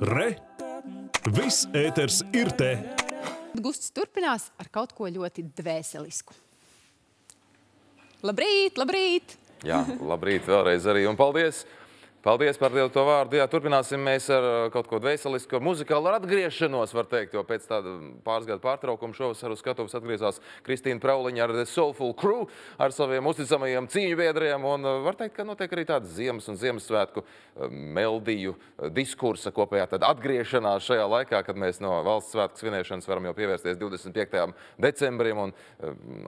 Re! Viss ēters ir te! Gusts turpinās ar kaut ko ļoti dvēselisku. Labrīt, labrīt! Jā, labrīt vēlreiz arī un paldies! Paldies par to vārdu. Jā, turpināsim mēs ar kaut ko dvēselisku, muzikālu ar atgriešanos, var teikt, jo pēc tāda pāris gadu pārtraukuma šovasar uz skatuves atgriezās Kristīne Prauliņa ar The Soulful Crew, ar saviem uzticamajiem cīņu biedriem, un var teikt, ka notiek arī tāda ziemas un Ziemassvētku meldiju diskursa kopējā tāda atgriešanās šajā laikā, kad mēs no valsts svētku svinēšanas varam jau pievērsties 25. decembrim un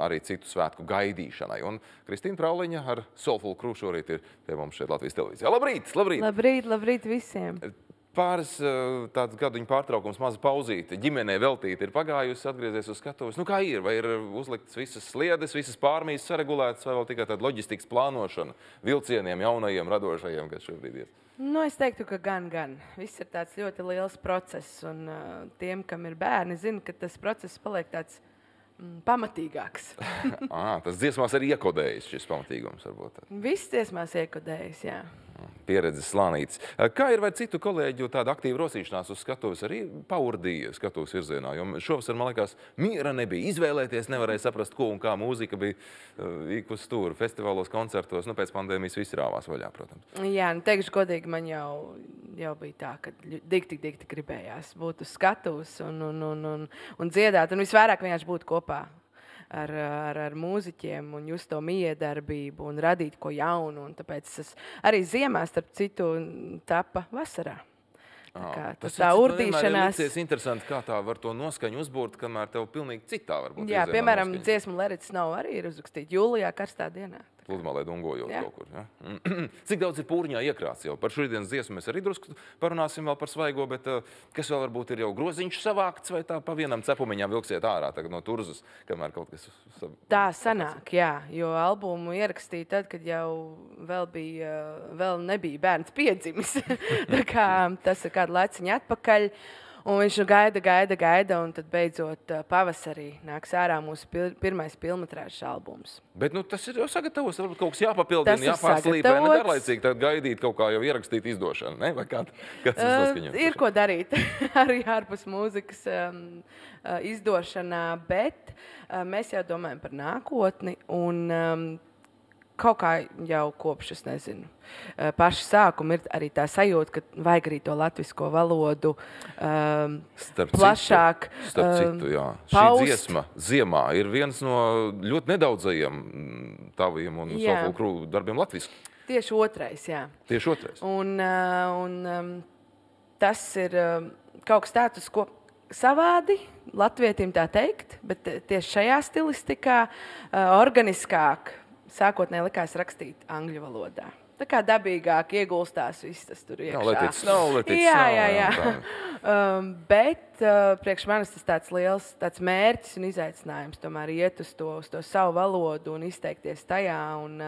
arī citu svētku gaidīšanai. Un Kristīne Prauliņa ar Soulful Crew šorīt ir pie mums šeit Latvijas televīzijā. Labrīt! Labrīt! Labrīt, labrīt visiem! Pāris tāds gaduņu pārtraukums, maza pauzīte, ģimenei veltīti ir pagājusi, atgriezies uz skatuves. Nu kā ir? Vai ir uzliktas visas sliedes, visas pārmijas saregulētas, vai vēl tikai tāda loģistikas plānošana vilcieniem jaunajiem, radošajiem, kas šobrīd ir? Nu, es teiktu, ka gan. Viss ir tāds ļoti liels process, un tiem, kam ir bērni, zina, ka tas process paliek tāds pamatīgāks. Tas dziesmās arī iekodējis šis pamatīgums, varbūt? Viss dziesmās iekodējis, jā. Pieredzes slānītis. Kā ir vai citu kolēģu tāda aktīva rosīšanās uz skatuves arī paurdīja skatuves virzienā? Jo šovasar, man liekas, miera nebija. Izvēlēties nevarēja saprast, ko un kā mūzika bija ik uz stūra, festivālos, koncertos. Nu, pēc pandēmijas visi rāvās vaļā, protams. Jā, nu teikšu godīgi, man jau bija tā, ka dikti gribējās būt uz skatuves un dziedāt. Un visvairāk vienkārši būt kopā ar mūziķiem un just to miedarbību un radīt ko jaunu. Un tāpēc tas arī ziemā, starp citu, tapa vasarā. Tas tā urdīšanās... Tas ir interesanti, kā tā var to noskaņu uzbūrt, kamēr tev pilnīgi citā varbūt. Jā, piemēram, dziesmu Lerits nav arī ir uzrakstīt jūlijā karstā dienā. Pludmalē dungojot kaut kur. Cik daudz ir pūriņā iekrāts jau? Par šodienas dziesmu mēs arī drusku parunāsim vēl par svaigo, bet kas vēl varbūt ir jau groziņš savākts vai tā pa vienam cepumiņām vilksiet ārā tagad no turzas, kamēr kaut kas... Tā sanāk, jā, jo albumu ierakstīju tad, kad jau vēl nebija bērns piedzimis. Tā kā tas ir kādu laiciņu atpakaļ. Un viņš nu gaida, un tad beidzot pavasarī nāks ārā mūsu pirmais pilnmetrāžas albums. Bet nu tas ir jau sagatavos, varbūt kaut kas jāpapildina, jāpārslīd, vai ne garlaicīgi tad gaidīt kaut kā jau ierakstīt izdošanu, ne? Vai kāds saskaņot? Ir ko darīt arī ārpus mūzikas izdošanā, bet mēs jau domājam par nākotni un... Kaut kā jau kopš, es nezinu, paši sākumi ir arī tā sajūta, ka vajag arī to latvisko valodu plašāk paust. Starp citu, jā. Šī dziesma Ziemā ir viens no ļoti nedaudzajiem taviem un Soulful Crew darbiem latviski. Tieši otrais, jā. Tieši otrais. Un tas ir kaut kas tāds, ko... savādi, latvietim tā teikt, bet tieši šajā stilistikā organiskāk sākotnēji likās rakstīt angļu valodā. Tā kā dabīgāk iegulstās viss tas tur iekšā. Let it snow. Jā. Bet priekš manis tas tāds liels tāds mērķis un izaicinājums tomēr iet uz to savu valodu un izteikties tajā. Un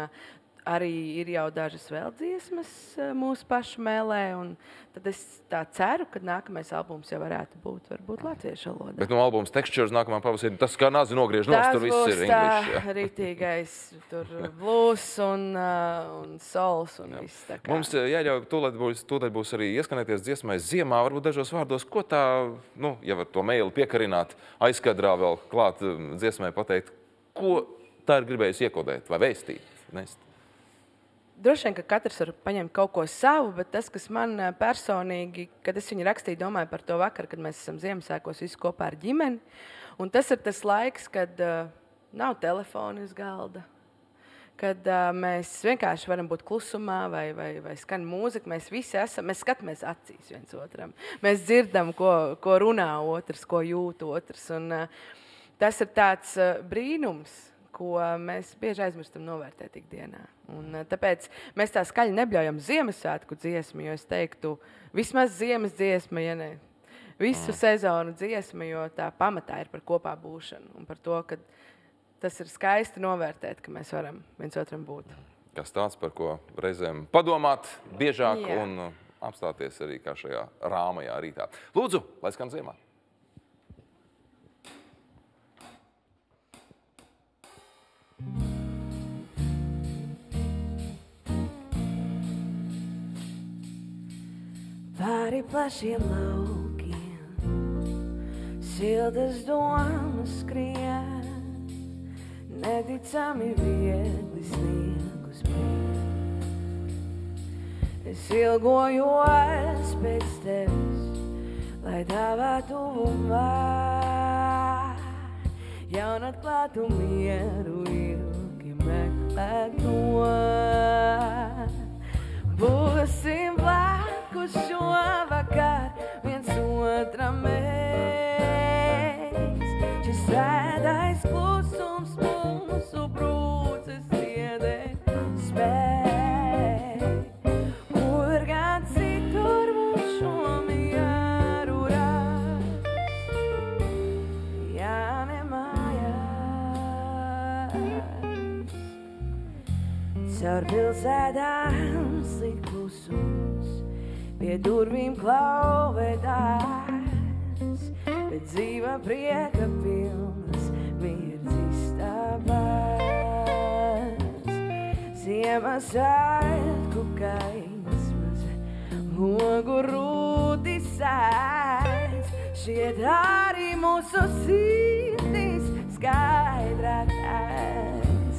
arī ir jau dažas vēl dziesmas mūsu pašu mēlē, un tad es tā ceru, ka nākamais albums jau varētu būt, varbūt latviešu valodā. Bet no albums Textures nākamā pavasarī, tas kā nāzi nogriež nos, tur viss ir English. Tas būs rītīgais, tur blues un souls un viss tā kā. Mums jāļauj, tūlēt būs arī ieskanēties dziesmai Ziemā, varbūt dažos vārdos, ko tā, nu, ja var to mailu piekarināt, aizkadrā vēl klāt dziesmai pateikt, ko tā ir gribējusi iekodēt vai vēstīt, nest? Droši vien, ka katrs var paņemt kaut ko savu, bet tas, kas man personīgi, kad es viņu rakstīju, domāju par to vakar, kad mēs esam Ziemassvētkos visi kopā ar ģimeni. Un tas ir tas laiks, kad nav telefoni uz galda, kad mēs vienkārši varam būt klusumā vai skan mūzika. Mēs visi esam, mēs skatāmies acīs viens otram. Mēs dzirdam, ko runā otrs, ko jūt otrs. Un tas ir tāds brīnums, ko mēs bieži aizmirstam novērtēt ikdienā. Un tāpēc mēs tā skaļi nebļaujam Ziemassvētku dziesmu, jo es teiktu, vismaz ziemas dziesma, ja ne, visu sezonu dziesma, jo tā pamatā ir par kopā būšanu un par to, ka tas ir skaisti novērtēt, ka mēs varam viens otram būt. Kas tāds, par ko reizēm padomāt biežāk un apstāties arī kā šajā rāmajā rītā. Lūdzu, lai skan Ziemā! Pāri plašiem laukiem siltas domas skrien, neticami viegli sniegus brien. Es ilgojos pēc tevis, lai tavā tuvumā jaunu atklātu mieru ilgi meklētos. Būsim blakus šovakar, viens otram mēs. Šis svētais klusums mūsu brūces iedēļ spēj. Kur gan citur mums šo mieru rast, ja ne mājās. Caur pilsētām slīd klusums, pie durvīm klauvētās, bet dzīva prieka pilnas mirdz istabās. Ziemas svētku gaismas, logu rūti sēs, šiet arī mūsu sirdīs skaidrāk ēs.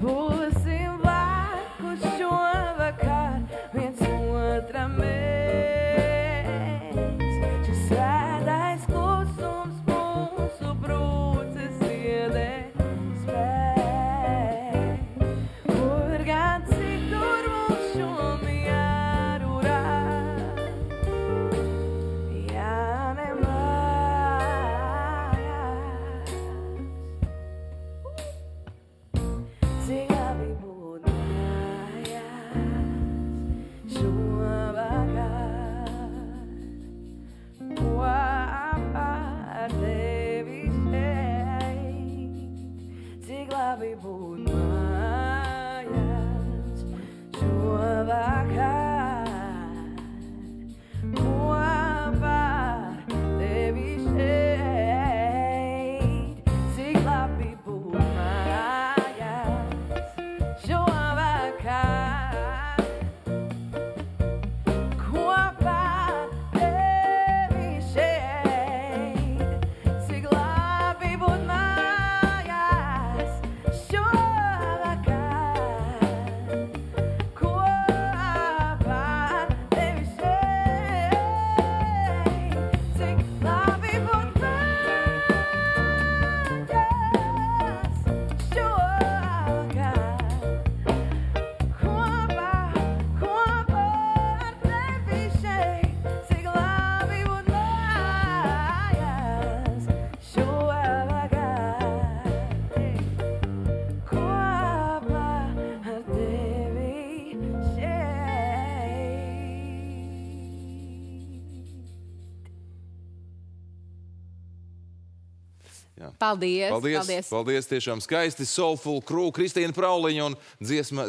Būsim blakus šovakar, viens otram mēs. Šis svētais klusums mūsu brūces iedēļ spēj. Kur gan citur mums šo mieru rast, ja ne mājās. Cik labi būt mājās šovakar, kopā ar tevi šeit. Cik labi būt mājās šovakar, kopā ar tevi šeit. Cik labi būt mājās šovakar, paldies! Paldies! Paldies! Tiešām skaisti. Soulful Crew, Kristīne Prauliņa un dziesma